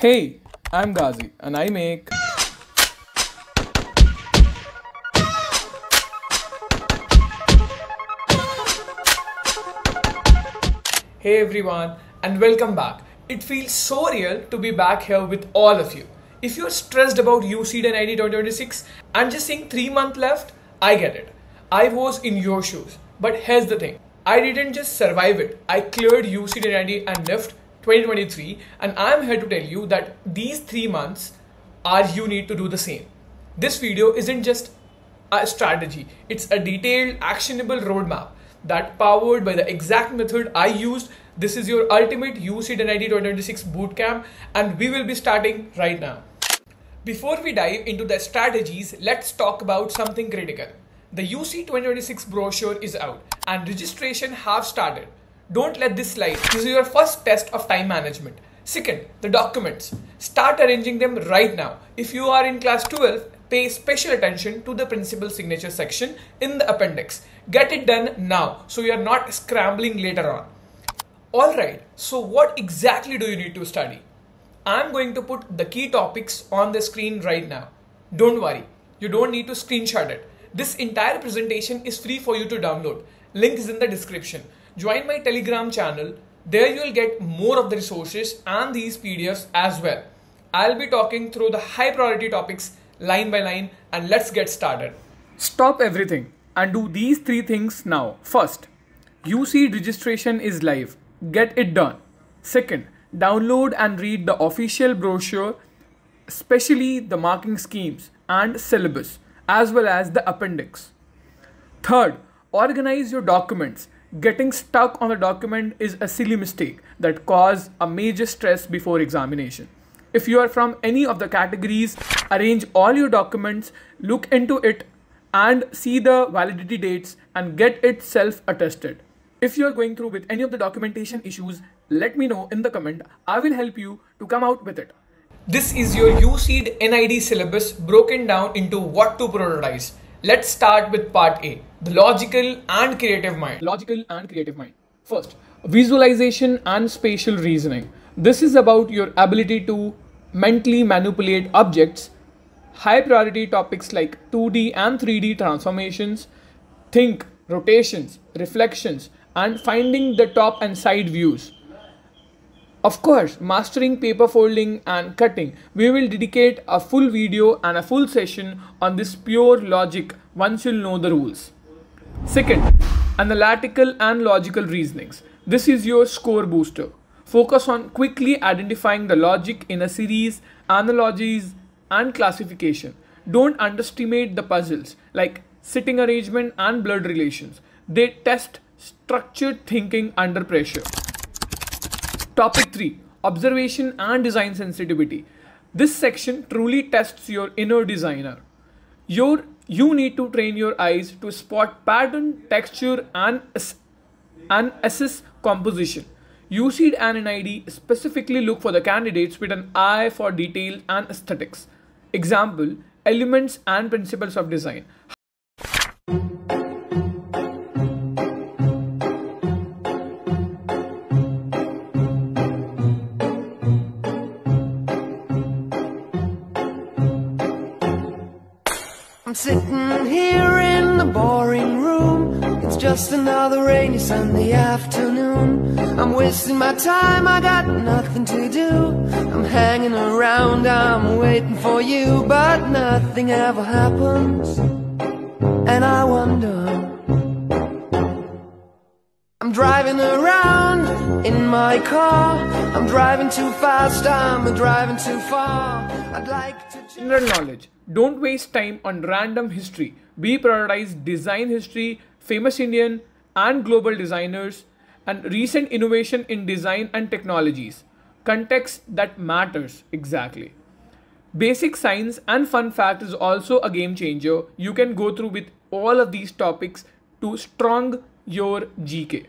Hey, I'm Ghazi and I make Hey everyone and welcome back. It feels so real to be back here with all of you. If you're stressed about UCEED and NID 2026 and just seeing 3 months left, I get it. I was in your shoes. But here's the thing. I didn't just survive it. I cleared UCEED and NID and NIFT 2023, and I am here to tell you that these 3 months are you need to do the same. This video isn't just a strategy, it's a detailed, actionable roadmap that powered by the exact method I used. This is your ultimate UCEED and NID 2026 bootcamp, and we will be starting right now. Before we dive into the strategies, let's talk about something critical. The UCEED 2026 brochure is out and registration have started. Don't let this slide. This is your first test of time management. Second, the documents. Start arranging them right now. If you are in class 12, pay special attention to the principal signature section in the appendix. Get it done now so you are not scrambling later on. Alright, so what exactly do you need to study? I'm going to put the key topics on the screen right now. Don't worry, you don't need to screenshot it. This entire presentation is free for you to download. Link is in the description. Join my Telegram channel, there you will get more of the resources and these PDFs as well. I'll be talking through the high priority topics line by line, and let's get started. Stop everything and do these 3 things now. First, UCEED registration is live. Get it done. Second, download and read the official brochure, especially the marking schemes and syllabus, as well as the appendix. Third, organize your documents. Getting stuck on a document is a silly mistake that causes a major stress before examination. If you are from any of the categories, arrange all your documents, look into it and see the validity dates and get it self-attested. If you are going through with any of the documentation issues, let me know in the comment. I will help you to come out with it. This is your UCEED NID syllabus broken down into what to prioritize. Let's start with part A, the logical and creative mind. Logical and creative mind. First, visualization and spatial reasoning. This is about your ability to mentally manipulate objects, high priority topics like 2D and 3D transformations, think, rotations, reflections, and finding the top and side views. Of course, mastering paper folding and cutting. We will dedicate a full video and a full session on this pure logic once you'll know the rules. Second, analytical and logical reasonings. This is your score booster. Focus on quickly identifying the logic in a series, analogies, and classification. Don't underestimate the puzzles like sitting arrangement and blood relations. They test structured thinking under pressure. Topic 3. Observation and design sensitivity. This section truly tests your inner designer. You need to train your eyes to spot pattern, texture, and assess composition. UCEED and NID specifically look for the candidates with an eye for detail and aesthetics. Example, elements and principles of design. I'm sitting here in the boring room. It's just another rainy Sunday afternoon. I'm wasting my time, I got nothing to do. I'm hanging around, I'm waiting for you, but nothing ever happens, and I wonder. I'm driving around in my car. I'm driving too fast, I'm driving too far. I'd like to... General knowledge. Don't waste time on random history. Be prioritized design history, famous Indian and global designers, and recent innovation in design and technologies. Context that matters exactly. Basic science and fun fact is also a game changer. You can go through with all of these topics to strong your GK.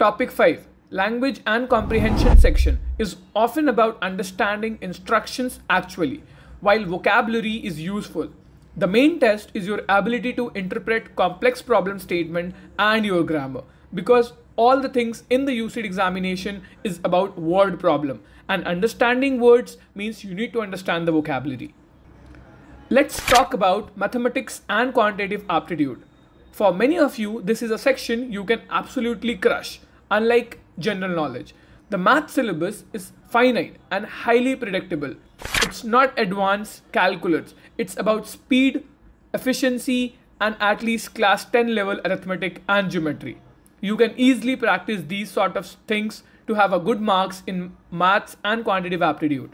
Topic 5. Language and comprehension section is often about understanding instructions actually. While vocabulary is useful, the main test is your ability to interpret complex problem statement and your grammar, because all the things in the UCEED examination is about word problem, and understanding words means you need to understand the vocabulary. Let's talk about mathematics and quantitative aptitude. For many of you, this is a section you can absolutely crush, unlike general knowledge. The math syllabus is finite and highly predictable. It's not advanced calculus. It's about speed, efficiency, and at least class 10 level arithmetic and geometry. You can easily practice these sort of things to have a good marks in maths and quantitative aptitude.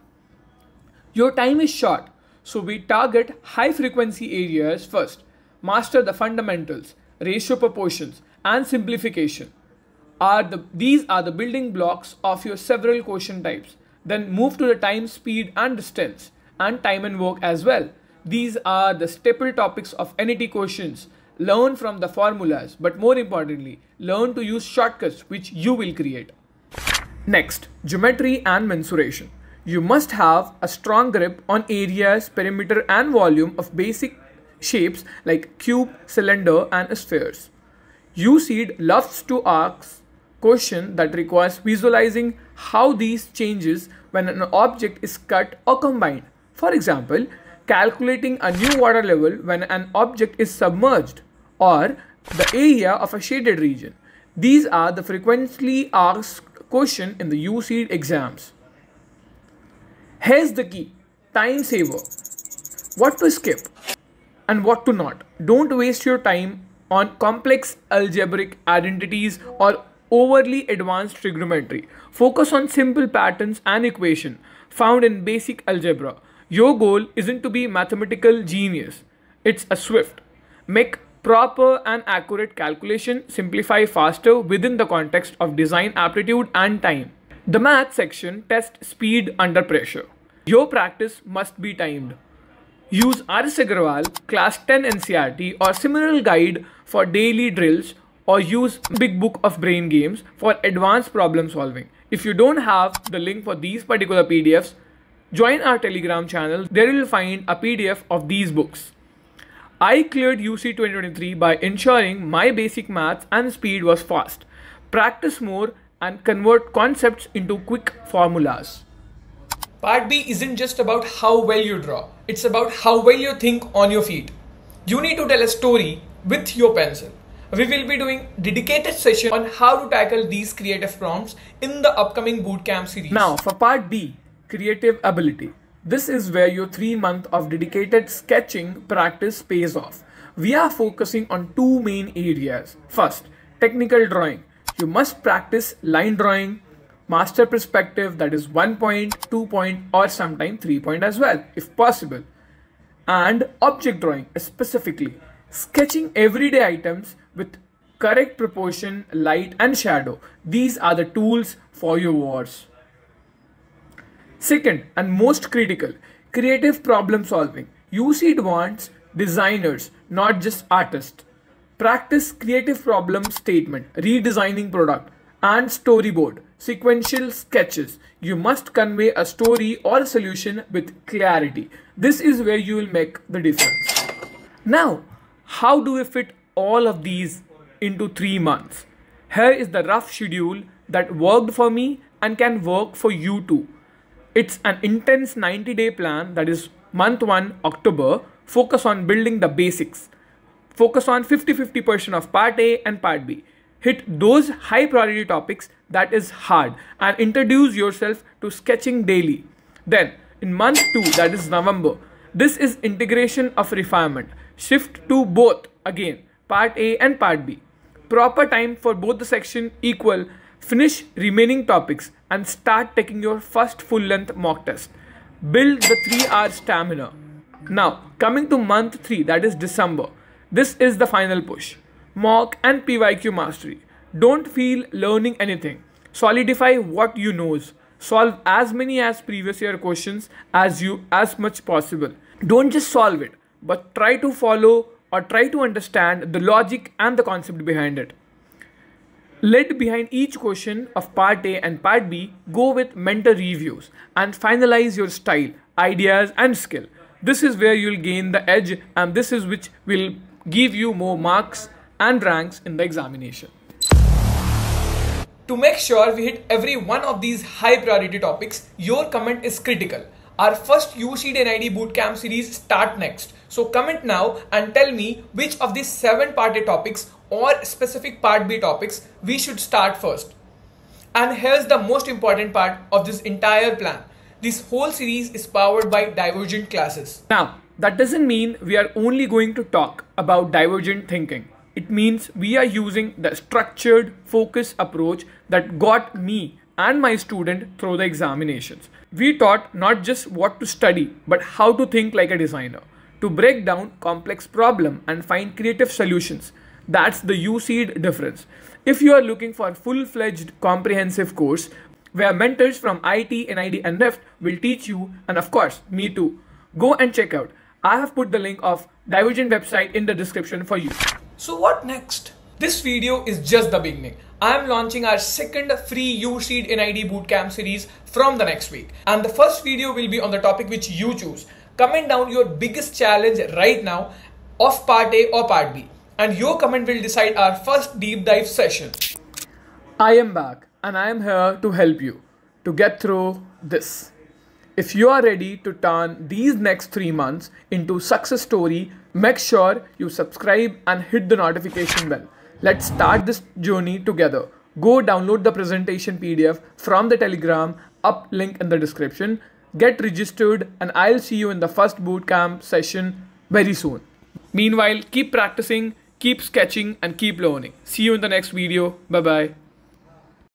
Your time is short, so we target high frequency areas first. Master the fundamentals, ratio proportions, and simplification. These are the building blocks of your several quotient types. Then move to the time, speed, and distance, and time and work as well. These are the staple topics of NIT quotients. Learn from the formulas, but more importantly, learn to use shortcuts which you will create. Next, geometry and mensuration. You must have a strong grip on areas, perimeter, and volume of basic shapes like cube, cylinder, and spheres. UCEED loves to ask question that requires visualizing how these changes when an object is cut or combined. For example, calculating a new water level when an object is submerged, or the area of a shaded region. These are the frequently asked questions in the UCEED exams. Here's the key, time saver. What to skip and what to not. Don't waste your time on complex algebraic identities or overly advanced trigonometry. Focus on simple patterns and equations found in basic algebra. Your goal isn't to be a mathematical genius. It's a swift. Make proper and accurate calculation, simplify faster within the context of design, aptitude, and time. The math section tests speed under pressure. Your practice must be timed. Use RS Agarwal, class 10 NCRT, or similar guide for daily drills, or use Big Book of Brain Games for advanced problem solving. If you don't have the link for these particular PDFs, join our Telegram channel. There you'll find a PDF of these books. I cleared UC 2023 by ensuring my basic maths and speed was fast. Practice more and convert concepts into quick formulas. Part B isn't just about how well you draw. It's about how well you think on your feet. You need to tell a story with your pencil. We will be doing dedicated session on how to tackle these creative prompts in the upcoming bootcamp series. Now for part B, creative ability. This is where your 3 months of dedicated sketching practice pays off. We are focusing on two main areas. First, technical drawing. You must practice line drawing, master perspective, that is 1 point, 2 point, or sometimes 3 point as well if possible, and object drawing, specifically sketching everyday items with correct proportion, light and shadow. These are the tools for your wars. Second and most critical, creative problem solving. UCEED wants designers, not just artists. Practice creative problem statement, redesigning product, and storyboard, sequential sketches. You must convey a story or a solution with clarity. This is where you will make the difference. Now, how do we fit all of these into 3 months? Here is the rough schedule that worked for me and can work for you too. It's an intense 90-day plan, that is month 1, October. Focus on building the basics. Focus on 50-50% of part A and part B. Hit those high priority topics that is hard and introduce yourself to sketching daily. Then in month 2, that is November, this is integration of refinement. Shift to both again, part A and part B. Proper time for both the section equal. Finish remaining topics and start taking your first full length mock test. Build the 3 hour stamina. Now coming to month 3, that is December. This is the final push. Mock and PYQ mastery. Don't feel learning anything. Solidify what you know. Solve as many as previous year questions as much possible. Don't just solve it, but try to follow or try to understand the logic and the concept behind it. Led behind each question of part A and part B, go with mentor reviews and finalize your style, ideas and skill. This is where you'll gain the edge, and this is which will give you more marks and ranks in the examination. To make sure we hit every one of these high priority topics, your comment is critical. Our first UCEED NID bootcamp series starts next. So comment now and tell me which of these 7 part A topics or specific part B topics we should start first. And here's the most important part of this entire plan. This whole series is powered by Divergent Classes. Now, that doesn't mean we are only going to talk about divergent thinking. It means we are using the structured focus approach that got me and my student through the examinations. We taught not just what to study, but how to think like a designer, to break down complex problems and find creative solutions. That's the UCEED difference. If you are looking for a full-fledged comprehensive course, where mentors from IIT, NID and NIFT will teach you, and of course, me too, go and check out. I have put the link of Divergent website in the description for you. So what next? This video is just the beginning. I am launching our second free UCEED NID bootcamp series from the next week. And the first video will be on the topic which you choose. Comment down your biggest challenge right now of part A or part B. And your comment will decide our first deep dive session. I am back and I am here to help you to get through this. If you are ready to turn these next 3 months into a success story, make sure you subscribe and hit the notification bell. Let's start this journey together. Go download the presentation PDF from the Telegram up link in the description. Get registered and I'll see you in the first bootcamp session very soon. Meanwhile, keep practicing, keep sketching and keep learning. See you in the next video. Bye-bye.